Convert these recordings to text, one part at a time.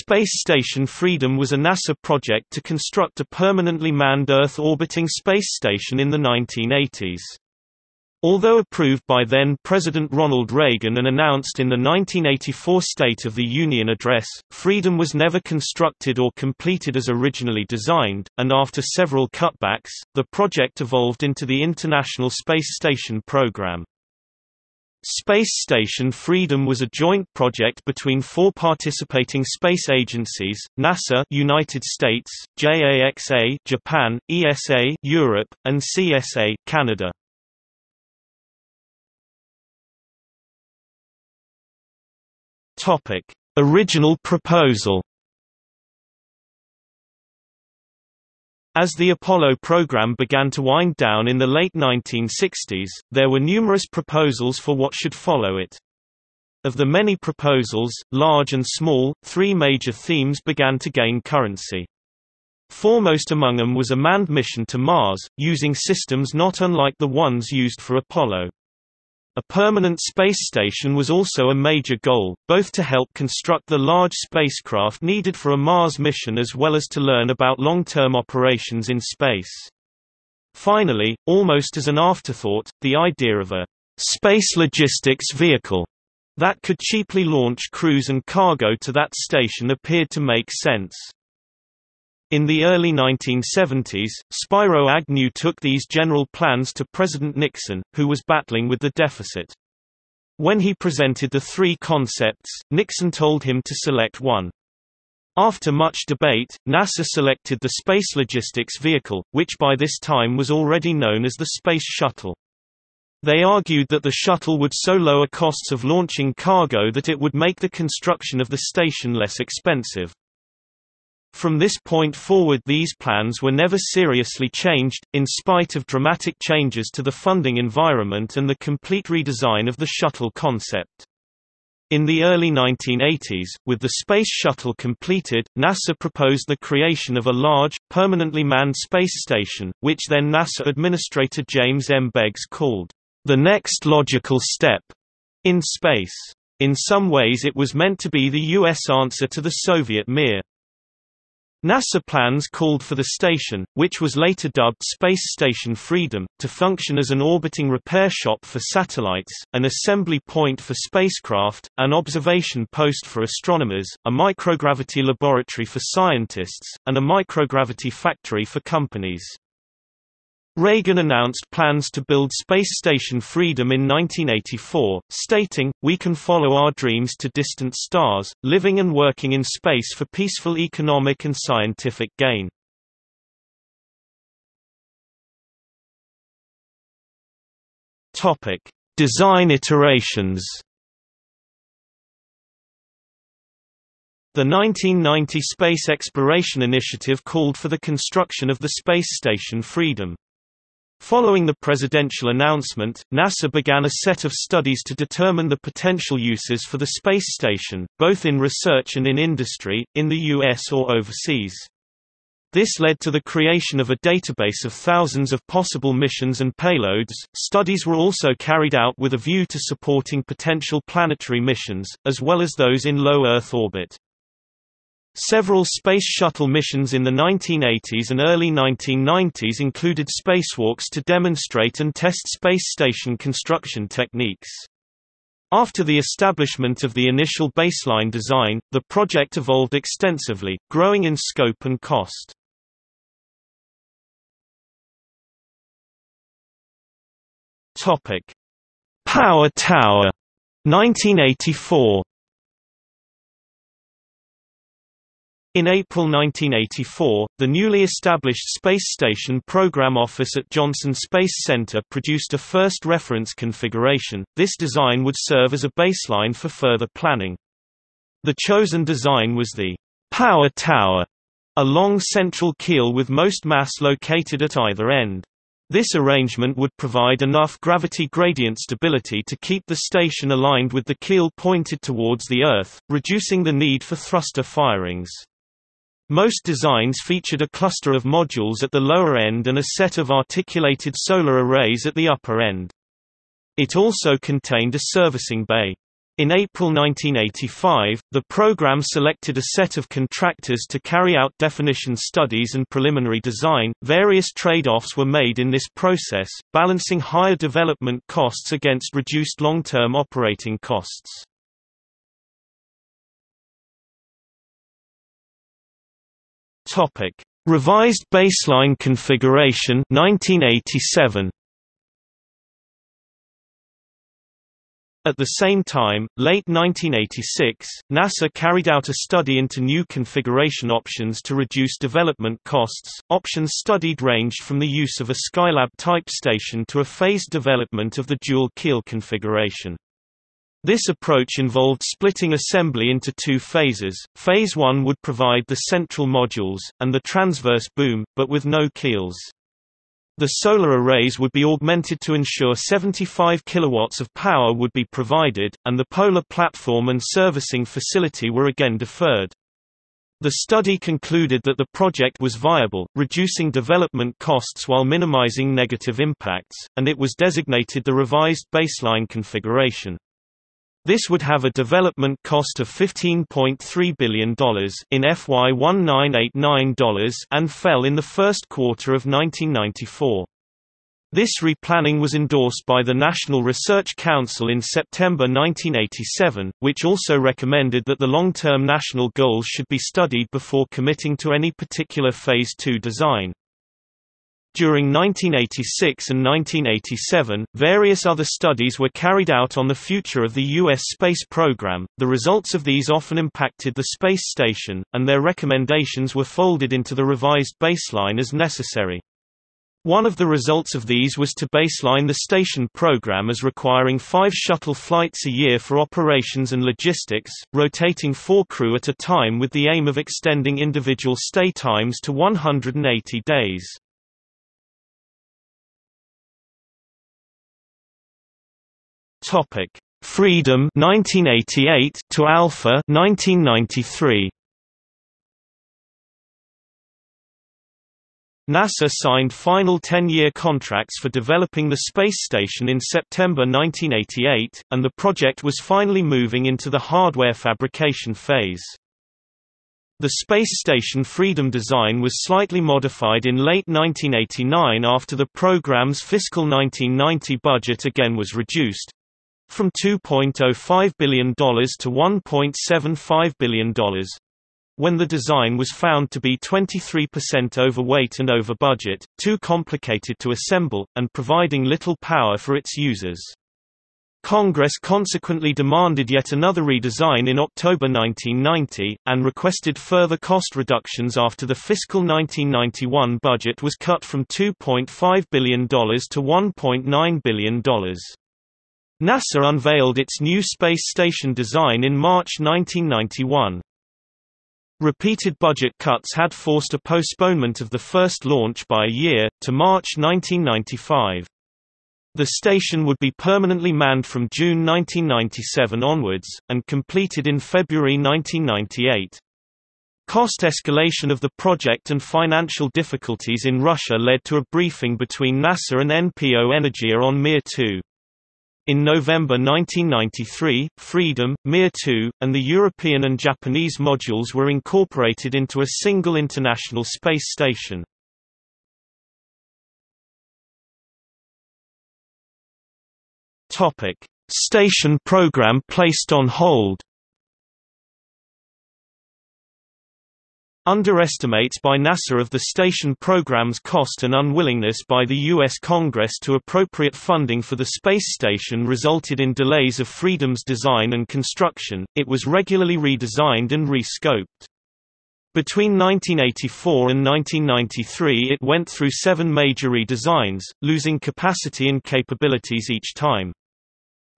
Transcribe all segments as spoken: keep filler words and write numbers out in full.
Space Station Freedom was a NASA project to construct a permanently manned Earth-orbiting space station in the nineteen eighties. Although approved by then-President Ronald Reagan and announced in the nineteen eighty-four State of the Union address, Freedom was never constructed or completed as originally designed, and after several cutbacks, the project evolved into the International Space Station program. Space Station Freedom was a joint project between four participating space agencies: NASA, United States; JAXA, Japan; E S A, Europe; and C S A, Canada. Topic: Original proposal. As the Apollo program began to wind down in the late nineteen sixties, there were numerous proposals for what should follow it. Of the many proposals, large and small, three major themes began to gain currency. Foremost among them was a manned mission to Mars, using systems not unlike the ones used for Apollo. A permanent space station was also a major goal, both to help construct the large spacecraft needed for a Mars mission as well as to learn about long-term operations in space. Finally, almost as an afterthought, the idea of a space logistics vehicle that could cheaply launch crews and cargo to that station appeared to make sense. In the early nineteen seventies, Spyro Agnew took these general plans to President Nixon, who was battling with the deficit. When he presented the three concepts, Nixon told him to select one. After much debate, NASA selected the Space Logistics Vehicle, which by this time was already known as the Space Shuttle. They argued that the shuttle would so lower costs of launching cargo that it would make the construction of the station less expensive. From this point forward, these plans were never seriously changed, in spite of dramatic changes to the funding environment and the complete redesign of the shuttle concept. In the early nineteen eighties, with the Space Shuttle completed, NASA proposed the creation of a large, permanently manned space station, which then NASA Administrator James M. Beggs called, "the next logical step" in space. In some ways it was meant to be the U S answer to the Soviet Mir. NASA plans called for the station, which was later dubbed Space Station Freedom, to function as an orbiting repair shop for satellites, an assembly point for spacecraft, an observation post for astronomers, a microgravity laboratory for scientists, and a microgravity factory for companies. Reagan announced plans to build Space Station Freedom in nineteen eighty-four, stating, "We can follow our dreams to distant stars, living and working in space for peaceful economic and scientific gain." Topic: Design iterations. The nineteen ninety Space Exploration Initiative called for the construction of the Space Station Freedom. Following the presidential announcement, NASA began a set of studies to determine the potential uses for the space station, both in research and in industry, in the U S or overseas. This led to the creation of a database of thousands of possible missions and payloads. Studies were also carried out with a view to supporting potential planetary missions, as well as those in low Earth orbit. Several Space Shuttle missions in the nineteen eighties and early nineteen nineties included spacewalks to demonstrate and test space station construction techniques. After the establishment of the initial baseline design, the project evolved extensively, growing in scope and cost. Topic: Power Tower, nineteen eighty-four. In April nineteen eighty-four, the newly established Space Station Program Office at Johnson Space Center produced a first reference configuration. This design would serve as a baseline for further planning. The chosen design was the Power Tower, a long central keel with most mass located at either end. This arrangement would provide enough gravity gradient stability to keep the station aligned with the keel pointed towards the Earth, reducing the need for thruster firings. Most designs featured a cluster of modules at the lower end and a set of articulated solar arrays at the upper end. It also contained a servicing bay. In April nineteen eighty-five, the program selected a set of contractors to carry out definition studies and preliminary design. Various trade-offs were made in this process, balancing higher development costs against reduced long-term operating costs. Topic: Revised baseline configuration nineteen eighty-seven. At the same time, late nineteen eighty-six, NASA carried out a study into new configuration options to reduce development costs. Options studied ranged from the use of a Skylab-type station to a phased development of the dual-keel configuration. This approach involved splitting assembly into two phases. Phase one would provide the central modules, and the transverse boom, but with no keels. The solar arrays would be augmented to ensure seventy-five kilowatts of power would be provided, and the polar platform and servicing facility were again deferred. The study concluded that the project was viable, reducing development costs while minimizing negative impacts, and it was designated the revised baseline configuration. This would have a development cost of fifteen point three billion dollars in F Y nineteen eighty-nine and fell in the first quarter of nineteen ninety-four. This replanning was endorsed by the National Research Council in September nineteen eighty-seven, which also recommended that the long-term national goals should be studied before committing to any particular Phase two design. During nineteen eighty-six and nineteen eighty-seven, various other studies were carried out on the future of the U S space program. The results of these often impacted the space station, and their recommendations were folded into the revised baseline as necessary. One of the results of these was to baseline the station program as requiring five shuttle flights a year for operations and logistics, rotating four crew at a time with the aim of extending individual stay times to one hundred eighty days. Freedom nineteen eighty-eight to Alpha nineteen ninety-three. NASA signed final ten-year contracts for developing the space station in September nineteen eighty-eight, and the project was finally moving into the hardware fabrication phase. The Space Station Freedom design was slightly modified in late nineteen eighty-nine after the program's fiscal nineteen ninety budget again was reduced from two point zero five billion dollars to one point seven five billion dollars, when the design was found to be twenty-three percent overweight and over budget, too complicated to assemble, and providing little power for its users. Congress consequently demanded yet another redesign in October nineteen ninety, and requested further cost reductions after the fiscal nineteen ninety-one budget was cut from two point five billion dollars to one point nine billion dollars. NASA unveiled its new space station design in March nineteen ninety-one. Repeated budget cuts had forced a postponement of the first launch by a year, to March nineteen ninety-five. The station would be permanently manned from June nineteen ninety-seven onwards, and completed in February nineteen ninety-eight. Cost escalation of the project and financial difficulties in Russia led to a briefing between NASA and N P O Energia on Mir two. In November nineteen ninety-three, Freedom, Mir two, and the European and Japanese modules were incorporated into a single International Space Station. Topic: Station program placed on hold. Underestimates by NASA of the station program's cost and unwillingness by the U S Congress to appropriate funding for the space station resulted in delays of Freedom's design and construction. It was regularly redesigned and re-scoped. Between nineteen eighty-four and nineteen ninety-three it went through seven major redesigns, losing capacity and capabilities each time.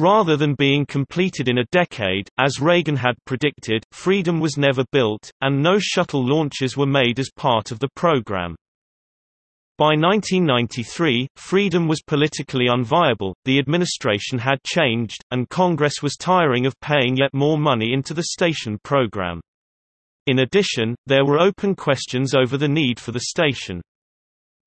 Rather than being completed in a decade, as Reagan had predicted, Freedom was never built, and no shuttle launches were made as part of the program. By nineteen ninety-three, Freedom was politically unviable, the administration had changed, and Congress was tiring of paying yet more money into the station program. In addition, there were open questions over the need for the station.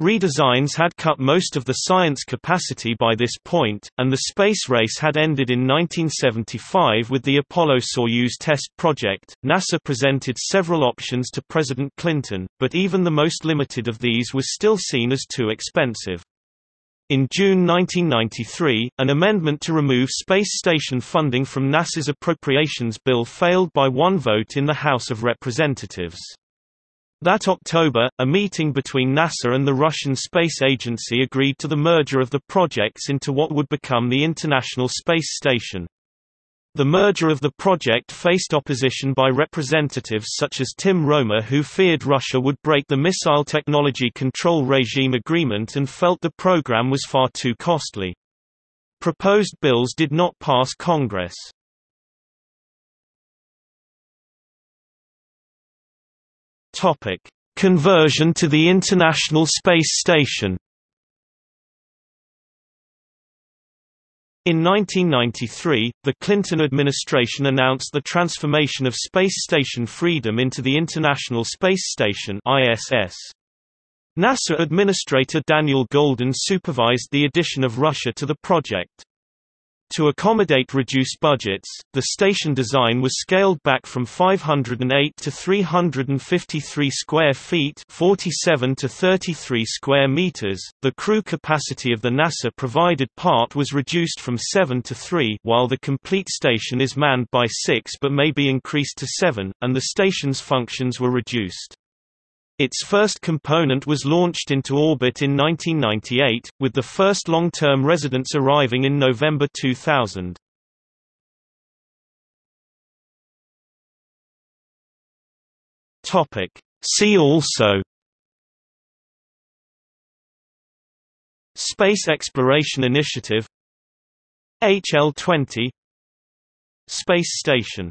Redesigns had cut most of the science capacity by this point, and the space race had ended in nineteen seventy-five with the Apollo-Soyuz test project. NASA presented several options to President Clinton, but even the most limited of these was still seen as too expensive. In June nineteen ninety-three, an amendment to remove space station funding from NASA's appropriations bill failed by one vote in the House of Representatives. That October, a meeting between NASA and the Russian Space Agency agreed to the merger of the projects into what would become the International Space Station. The merger of the project faced opposition by representatives such as Tim Romer, who feared Russia would break the Missile Technology Control Regime Agreement and felt the program was far too costly. Proposed bills did not pass Congress. Topic: Conversion to the International Space Station. In nineteen ninety-three, the Clinton administration announced the transformation of Space Station Freedom into the International Space Station (I S S). NASA Administrator Daniel Goldin supervised the addition of Russia to the project. To accommodate reduced budgets, the station design was scaled back from five hundred eight to three hundred fifty-three square feet (forty-seven to thirty-three square meters). The crew capacity of the NASA-provided part was reduced from seven to three, while the complete station is manned by six but may be increased to seven, and the station's functions were reduced. Its first component was launched into orbit in nineteen ninety-eight, with the first long-term residents arriving in November two thousand. Topic: See also: Space Exploration Initiative, H L twenty, Space Station.